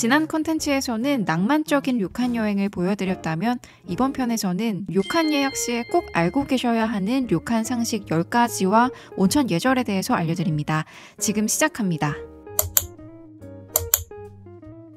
지난 콘텐츠에서는 낭만적인 료칸 여행을 보여드렸다면 이번 편에서는 료칸 예약 시에 꼭 알고 계셔야 하는 료칸 상식 10가지와 온천 예절에 대해서 알려드립니다. 지금 시작합니다.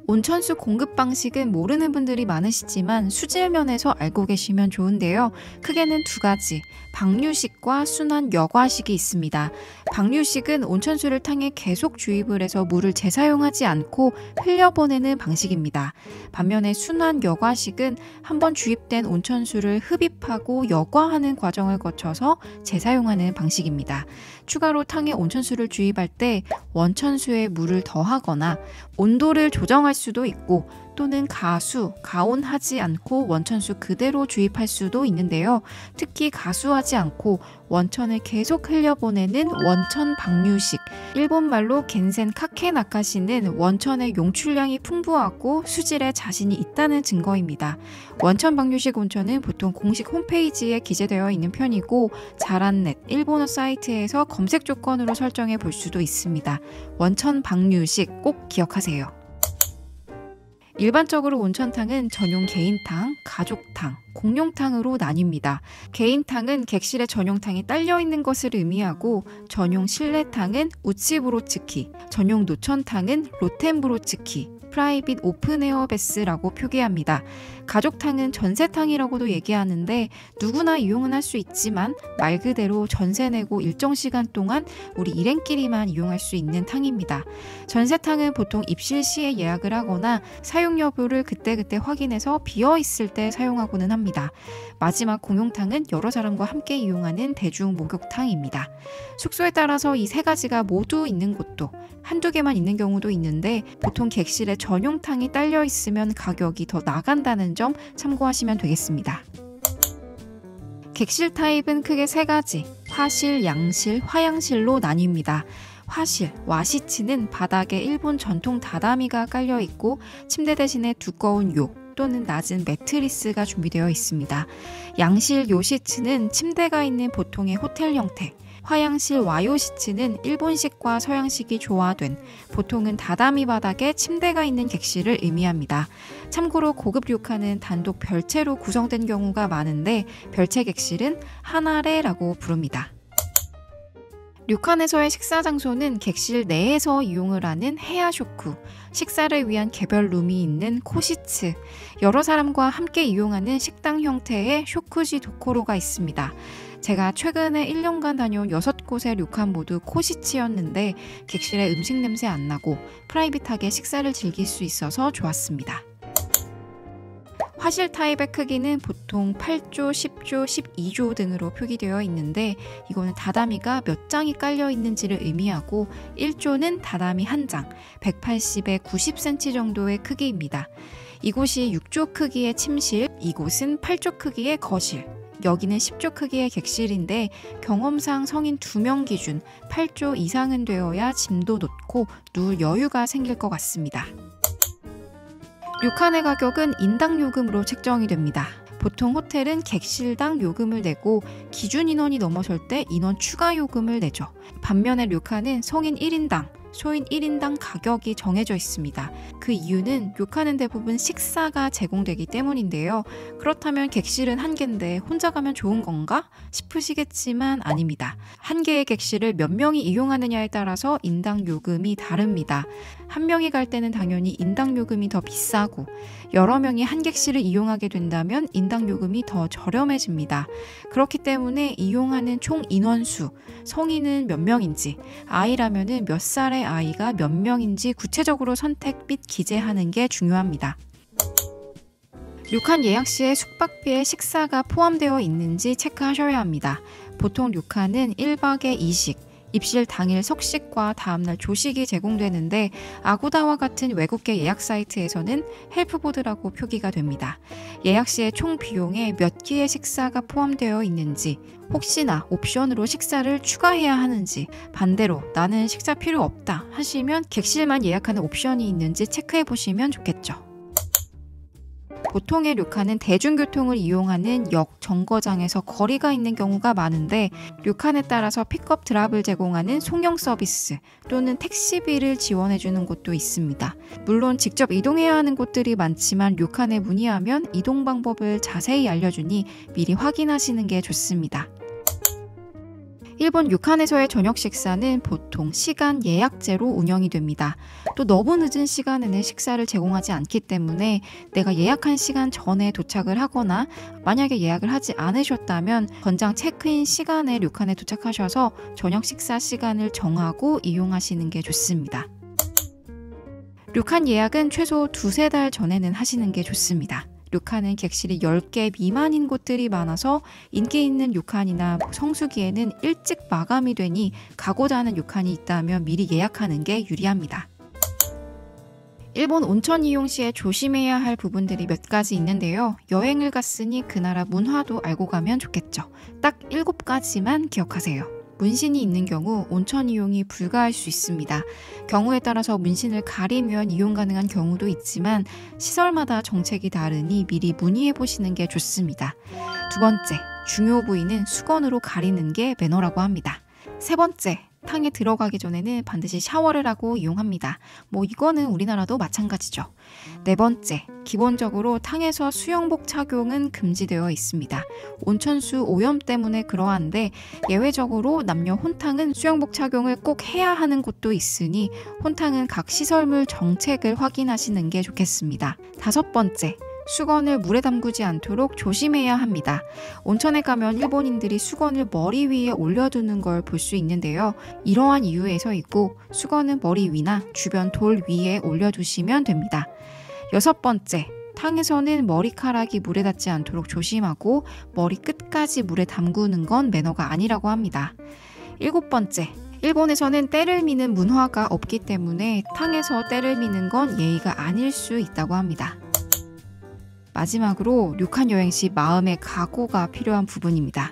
온천수 공급 방식은 모르는 분들이 많으시지만 수질면에서 알고 계시면 좋은데요. 크게는 두 가지, 방류식과 순환 여과식이 있습니다. 방류식은 온천수를 탕에 계속 주입을 해서 물을 재사용하지 않고 흘려보내는 방식입니다. 반면에 순환 여과식은 한번 주입된 온천수를 흡입하고 여과하는 과정을 거쳐서 재사용하는 방식입니다. 추가로 탕에 온천수를 주입할 때 원천수에 물을 더하거나 온도를 조정할 수도 있고 또는 가수, 가온하지 않고 원천수 그대로 주입할 수도 있는데요. 특히 가수하지 않고 원천을 계속 흘려보내는 원천 방류식, 일본말로 겐센 카케나카시는 원천의 용출량이 풍부하고 수질에 자신이 있다는 증거입니다. 원천 방류식 온천은 보통 공식 홈페이지에 기재되어 있는 편이고 자란넷, 일본어 사이트에서 검색 조건으로 설정해 볼 수도 있습니다. 원천 방류식 꼭 기억하세요. 일반적으로 온천탕은 전용 개인탕, 가족탕, 공용탕으로 나뉩니다. 개인탕은 객실에 전용탕이 딸려있는 것을 의미하고 전용 실내탕은 우치부로츠키, 전용 노천탕은 로텐부로츠키, 프라이빗 오픈에어 베스라고 표기합니다. 가족탕은 전세탕이라고도 얘기하는데 누구나 이용은 할 수 있지만 말 그대로 전세 내고 일정 시간 동안 우리 일행끼리만 이용할 수 있는 탕입니다. 전세탕은 보통 입실 시에 예약을 하거나 사용 여부를 그때그때 확인해서 비어있을 때 사용하고는 합니다. 마지막 공용탕은 여러 사람과 함께 이용하는 대중 목욕탕입니다. 숙소에 따라서 이 세 가지가 모두 있는 곳도 한두 개만 있는 경우도 있는데 보통 객실에 전용탕이 딸려 있으면 가격이 더 나간다는 점 참고하시면 되겠습니다. 객실 타입은 크게 세 가지, 화실, 양실, 화양실로 나뉩니다. 화실, 와시치는 바닥에 일본 전통 다다미가 깔려 있고 침대 대신에 두꺼운 요 또는 낮은 매트리스가 준비되어 있습니다. 양실 요시치는 침대가 있는 보통의 호텔 형태, 화양실 와요시츠는 일본식과 서양식이 조화된 보통은 다다미 바닥에 침대가 있는 객실을 의미합니다. 참고로 고급 료칸은 단독 별채로 구성된 경우가 많은데 별채 객실은 하나레라고 부릅니다. 료칸에서의 식사 장소는 객실 내에서 이용을 하는 헤야쇼쿠, 식사를 위한 개별 룸이 있는 코시츠, 여러 사람과 함께 이용하는 식당 형태의 쇼쿠지 도코로가 있습니다. 제가 최근에 1년간 다녀온 6곳의 료칸 모두 코시츠였는데 객실에 음식 냄새 안 나고 프라이빗하게 식사를 즐길 수 있어서 좋았습니다. 화실 타입의 크기는 보통 8조, 10조, 12조 등으로 표기되어 있는데 이거는 다다미가 몇 장이 깔려 있는지를 의미하고 1조는 다다미 1장, 180에 90cm 정도의 크기입니다. 이곳이 6조 크기의 침실, 이곳은 8조 크기의 거실, 여기는 10조 크기의 객실인데 경험상 성인 2명 기준 8조 이상은 되어야 짐도 놓고 누울 여유가 생길 것 같습니다. 료칸의 가격은 인당 요금으로 책정이 됩니다. 보통 호텔은 객실당 요금을 내고 기준 인원이 넘어설 때 인원 추가 요금을 내죠. 반면에 료칸은 성인 1인당, 쇼인 1인당 가격이 정해져 있습니다. 그 이유는 료칸은 대부분 식사가 제공되기 때문인데요. 그렇다면 객실은 한 개인데 혼자 가면 좋은 건가? 싶으시겠지만 아닙니다. 한 개의 객실을 몇 명이 이용하느냐에 따라서 인당 요금이 다릅니다. 한 명이 갈 때는 당연히 인당 요금이 더 비싸고 여러 명이 한 객실을 이용하게 된다면 인당 요금이 더 저렴해집니다. 그렇기 때문에 이용하는 총 인원수, 성인은 몇 명인지, 아이라면은 몇 살의 아이가 몇 명인지 구체적으로 선택 및 기재하는 게 중요합니다. 료칸 예약 시에 숙박비에 식사가 포함되어 있는지 체크하셔야 합니다. 보통 료칸은 1박에 2식, 입실 당일 석식과 다음날 조식이 제공되는데 아고다와 같은 외국계 예약 사이트에서는 헬프보드라고 표기가 됩니다. 예약 시에 총 비용에 몇 끼의 식사가 포함되어 있는지, 혹시나 옵션으로 식사를 추가해야 하는지, 반대로 나는 식사 필요 없다 하시면 객실만 예약하는 옵션이 있는지 체크해 보시면 좋겠죠. 보통의 료칸은 대중교통을 이용하는 역 정거장에서 거리가 있는 경우가 많은데 료칸에 따라서 픽업 드랍을 제공하는 송영 서비스 또는 택시비를 지원해주는 곳도 있습니다. 물론 직접 이동해야 하는 곳들이 많지만 료칸에 문의하면 이동 방법을 자세히 알려주니 미리 확인하시는 게 좋습니다. 일본 료칸에서의 저녁 식사는 보통 시간 예약제로 운영이 됩니다. 또 너무 늦은 시간에는 식사를 제공하지 않기 때문에 내가 예약한 시간 전에 도착을 하거나 만약에 예약을 하지 않으셨다면 권장 체크인 시간에 료칸에 도착하셔서 저녁 식사 시간을 정하고 이용하시는 게 좋습니다. 료칸 예약은 최소 2~3달 전에는 하시는 게 좋습니다. 료칸은 객실이 10개 미만인 곳들이 많아서 인기 있는 료칸이나 성수기에는 일찍 마감이 되니 가고자 하는 료칸이 있다면 미리 예약하는 게 유리합니다. 일본 온천 이용 시에 조심해야 할 부분들이 몇 가지 있는데요. 여행을 갔으니 그 나라 문화도 알고 가면 좋겠죠. 딱 7가지만 기억하세요. 문신이 있는 경우 온천 이용이 불가할 수 있습니다. 경우에 따라서 문신을 가리면 이용 가능한 경우도 있지만 시설마다 정책이 다르니 미리 문의해 보시는 게 좋습니다. 2번째, 중요 부위는 수건으로 가리는 게 매너라고 합니다. 3번째, 탕에 들어가기 전에는 반드시 샤워를 하고 이용합니다. 이거는 우리나라도 마찬가지죠. 4번째, 기본적으로 탕에서 수영복 착용은 금지되어 있습니다. 온천수 오염 때문에 그러한데 예외적으로 남녀 혼탕은 수영복 착용을 꼭 해야 하는 곳도 있으니 혼탕은 각 시설물 정책을 확인하시는 게 좋겠습니다. 5번째, 수건을 물에 담그지 않도록 조심해야 합니다. 온천에 가면 일본인들이 수건을 머리 위에 올려두는 걸 볼 수 있는데요. 이러한 이유에서 있고 수건은 머리 위나 주변 돌 위에 올려두시면 됩니다. 6번째, 탕에서는 머리카락이 물에 닿지 않도록 조심하고 머리 끝까지 물에 담그는 건 매너가 아니라고 합니다. 7번째, 일본에서는 때를 미는 문화가 없기 때문에 탕에서 때를 미는 건 예의가 아닐 수 있다고 합니다. 마지막으로 료칸 여행 시 마음의 각오가 필요한 부분입니다.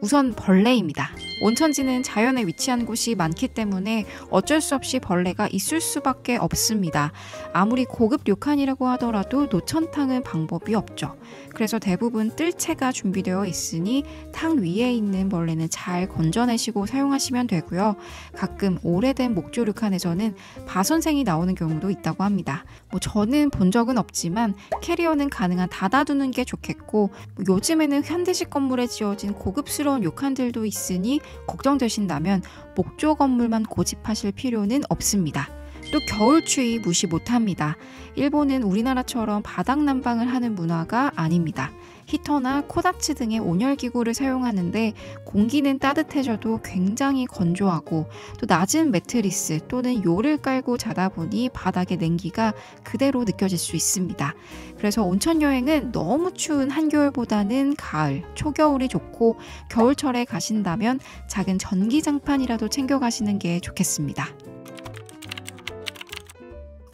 우선 벌레입니다. 온천지는 자연에 위치한 곳이 많기 때문에 어쩔 수 없이 벌레가 있을 수밖에 없습니다. 아무리 고급 료칸이라고 하더라도 노천탕은 방법이 없죠. 그래서 대부분 뜰채가 준비되어 있으니 탕 위에 있는 벌레는 잘 건져내시고 사용하시면 되고요. 가끔 오래된 목조 료칸에서는 바선생이 나오는 경우도 있다고 합니다. 저는 본 적은 없지만 캐리어는 가능한 닫아두는 게 좋겠고 요즘에는 현대식 건물에 지어진 고급스러운 료칸들도 있으니 걱정되신다면 목조 건물만 고집하실 필요는 없습니다. 또 겨울 추위 무시 못합니다. 일본은 우리나라처럼 바닥 난방을 하는 문화가 아닙니다. 히터나 코다츠 등의 온열기구를 사용하는데 공기는 따뜻해져도 굉장히 건조하고 또 낮은 매트리스 또는 요를 깔고 자다 보니 바닥의 냉기가 그대로 느껴질 수 있습니다. 그래서 온천 여행은 너무 추운 한겨울보다는 가을, 초겨울이 좋고 겨울철에 가신다면 작은 전기장판이라도 챙겨가시는 게 좋겠습니다.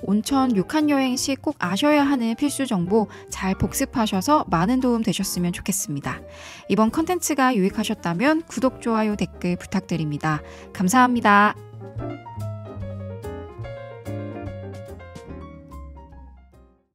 온천 료칸 여행 시 꼭 아셔야 하는 필수 정보 잘 복습하셔서 많은 도움 되셨으면 좋겠습니다. 이번 컨텐츠가 유익하셨다면 구독, 좋아요, 댓글 부탁드립니다. 감사합니다.